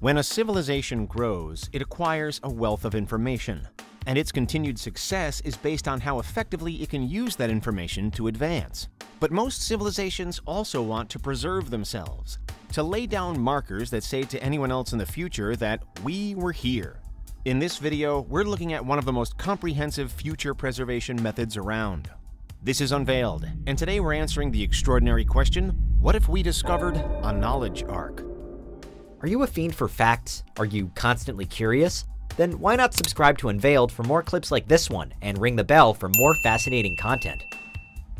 When a civilization grows, it acquires a wealth of information, and its continued success is based on how effectively it can use that information to advance. But most civilizations also want to preserve themselves, to lay down markers that say to anyone else in the future that we were here. In this video, we're looking at one of the most comprehensive future preservation methods around. This is Unveiled, and today we're answering the extraordinary question, what if we discovered a knowledge arc? Are you a fiend for facts? Are you constantly curious? Then why not subscribe to Unveiled for more clips like this one and ring the bell for more fascinating content?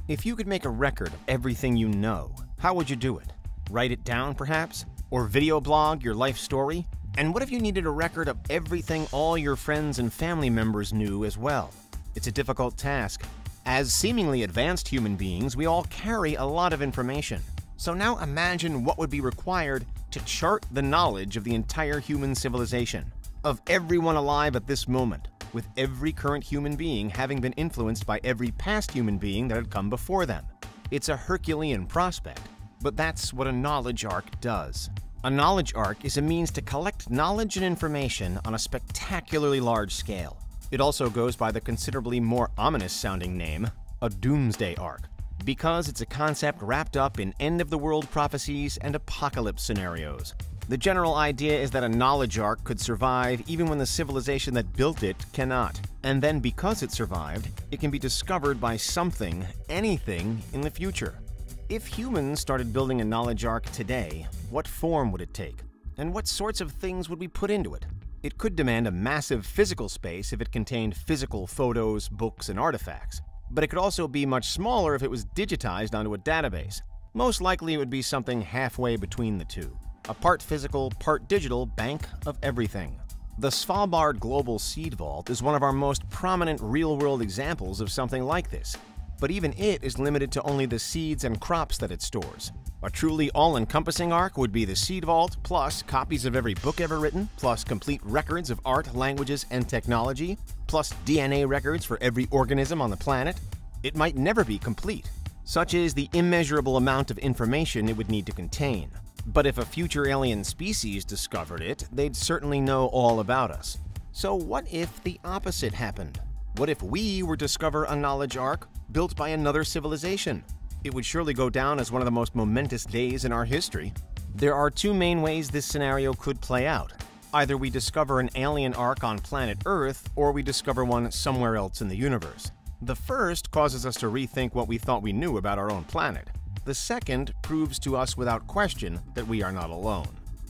If you could make a record of everything you know, how would you do it? Write it down, perhaps? Or video blog your life story? And what if you needed a record of everything all your friends and family members knew as well? It's a difficult task. As seemingly advanced human beings, we all carry a lot of information. So now imagine what would be required to chart the knowledge of the entire human civilization, of everyone alive at this moment, with every current human being having been influenced by every past human being that had come before them. It's a Herculean prospect, but that's what a knowledge arc does. A knowledge arc is a means to collect knowledge and information on a spectacularly large scale. It also goes by the considerably more ominous-sounding name, a doomsday arc, because it's a concept wrapped up in end-of-the-world prophecies and apocalypse scenarios. The general idea is that a knowledge arc could survive even when the civilization that built it cannot. And then because it survived, it can be discovered by something, anything, in the future. If humans started building a knowledge arc today, what form would it take? And what sorts of things would we put into it? It could demand a massive physical space if it contained physical photos, books, and artifacts. But it could also be much smaller if it was digitized onto a database. Most likely it would be something halfway between the two, a part physical, part digital bank of everything. The Svalbard Global Seed Vault is one of our most prominent real-world examples of something like this, but even it is limited to only the seeds and crops that it stores. A truly all-encompassing arc would be the seed vault, plus copies of every book ever written, plus complete records of art, languages, and technology, plus DNA records for every organism on the planet. It might never be complete. Such is the immeasurable amount of information it would need to contain. But if a future alien species discovered it, they'd certainly know all about us. So what if the opposite happened? What if we were to discover a knowledge arc built by another civilization? It would surely go down as one of the most momentous days in our history. There are two main ways this scenario could play out. Either we discover an alien arc on planet Earth, or we discover one somewhere else in the universe. The first causes us to rethink what we thought we knew about our own planet. The second proves to us without question that we are not alone.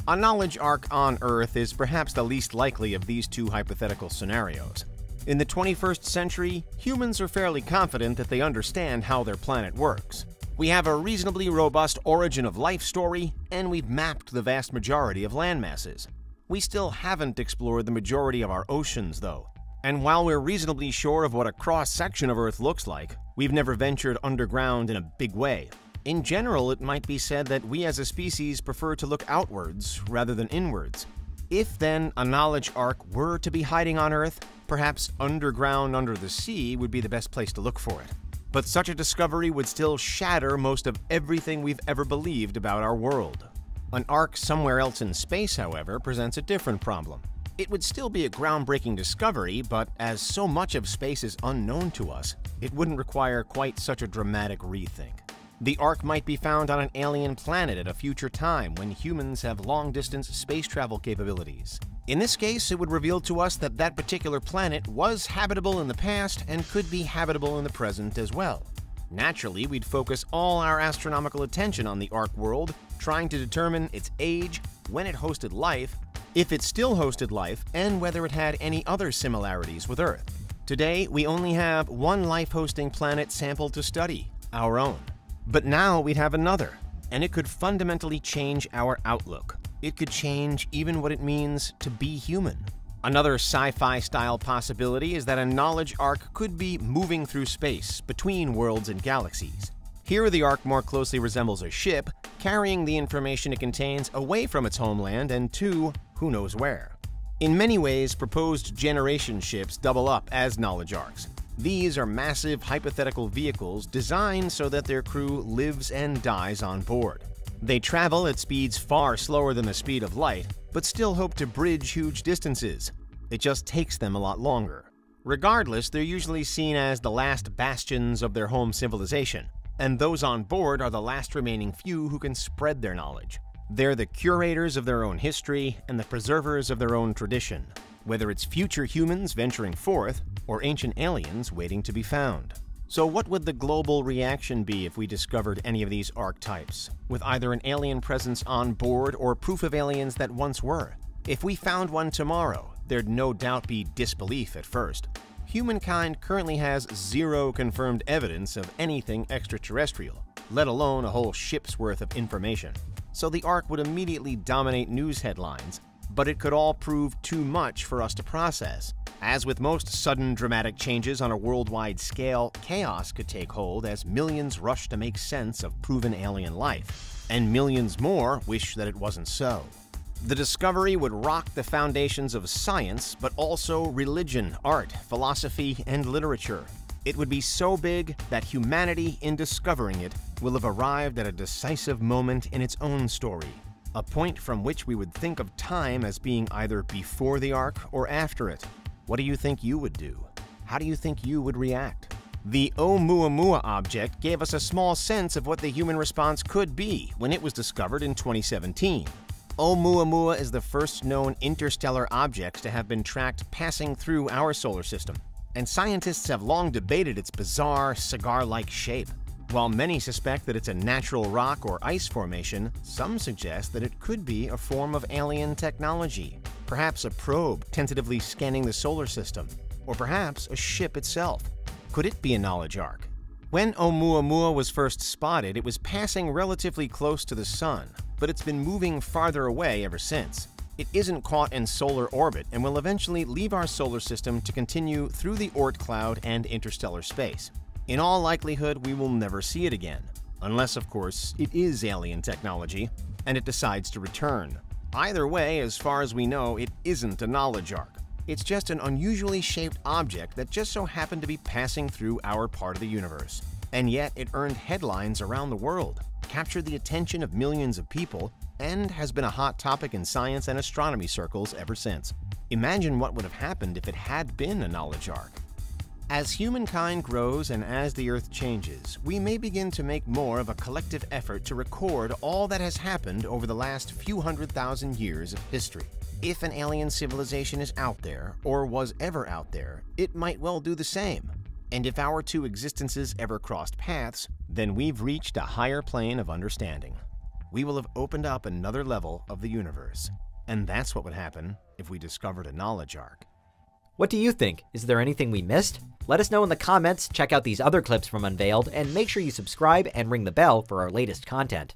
A knowledge arc on Earth is perhaps the least likely of these two hypothetical scenarios. In the 21st century, humans are fairly confident that they understand how their planet works. We have a reasonably robust origin of life story, and we've mapped the vast majority of land masses. We still haven't explored the majority of our oceans, though. And while we're reasonably sure of what a cross-section of Earth looks like, we've never ventured underground in a big way. In general, it might be said that we as a species prefer to look outwards rather than inwards. If then a knowledge arc were to be hiding on Earth, perhaps underground under the sea would be the best place to look for it. But such a discovery would still shatter most of everything we've ever believed about our world. An arc somewhere else in space, however, presents a different problem. It would still be a groundbreaking discovery, but as so much of space is unknown to us, it wouldn't require quite such a dramatic rethink. The arc might be found on an alien planet at a future time when humans have long-distance space travel capabilities. In this case, it would reveal to us that that particular planet was habitable in the past and could be habitable in the present as well. Naturally, we'd focus all our astronomical attention on the arc world, trying to determine its age, when it hosted life, if it still hosted life, and whether it had any other similarities with Earth. Today, we only have one life-hosting planet sampled to study, our own. But now we'd have another, and it could fundamentally change our outlook. It could change even what it means to be human. Another sci-fi style possibility is that a knowledge arc could be moving through space between worlds and galaxies. Here the arc more closely resembles a ship, carrying the information it contains away from its homeland and to who knows where. In many ways, proposed generation ships double up as knowledge arcs. These are massive hypothetical vehicles designed so that their crew lives and dies on board. They travel at speeds far slower than the speed of light, but still hope to bridge huge distances. It just takes them a lot longer. Regardless, they're usually seen as the last bastions of their home civilization, and those on board are the last remaining few who can spread their knowledge. They're the curators of their own history and the preservers of their own tradition, whether it's future humans venturing forth or ancient aliens waiting to be found. So what would the global reaction be if we discovered any of these archetypes, with either an alien presence on board or proof of aliens that once were? If we found one tomorrow, there'd no doubt be disbelief at first. Humankind currently has zero confirmed evidence of anything extraterrestrial, let alone a whole ship's worth of information. So the Ark would immediately dominate news headlines, but it could all prove too much for us to process. As with most sudden dramatic changes on a worldwide scale, chaos could take hold as millions rush to make sense of proven alien life, and millions more wish that it wasn't so. The discovery would rock the foundations of science, but also religion, art, philosophy, and literature. It would be so big that humanity, in discovering it, will have arrived at a decisive moment in its own story, a point from which we would think of time as being either before the Ark or after it. What do you think you would do? How do you think you would react? The Oumuamua object gave us a small sense of what the human response could be when it was discovered in 2017. Oumuamua is the first known interstellar object to have been tracked passing through our solar system, and scientists have long debated its bizarre, cigar-like shape. While many suspect that it's a natural rock or ice formation, some suggest that it could be a form of alien technology, perhaps a probe tentatively scanning the solar system, or perhaps a ship itself. Could it be a knowledge ark? When Oumuamua was first spotted, it was passing relatively close to the sun, but it's been moving farther away ever since. It isn't caught in solar orbit and will eventually leave our solar system to continue through the Oort cloud and interstellar space. In all likelihood, we will never see it again, unless, of course, it is alien technology and it decides to return. Either way, as far as we know, it isn't a knowledge ark. It's just an unusually shaped object that just so happened to be passing through our part of the universe. And yet, it earned headlines around the world, captured the attention of millions of people, and has been a hot topic in science and astronomy circles ever since. Imagine what would have happened if it had been a knowledge ark. As humankind grows and as the Earth changes, we may begin to make more of a collective effort to record all that has happened over the last few 100,000 years of history. If an alien civilization is out there, or was ever out there, it might well do the same. And if our two existences ever crossed paths, then we've reached a higher plane of understanding. We will have opened up another level of the universe. And that's what would happen if we discovered a knowledge ark. What do you think? Is there anything we missed? Let us know in the comments, check out these other clips from Unveiled, and make sure you subscribe and ring the bell for our latest content.